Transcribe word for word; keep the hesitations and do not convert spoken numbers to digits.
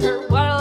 darker.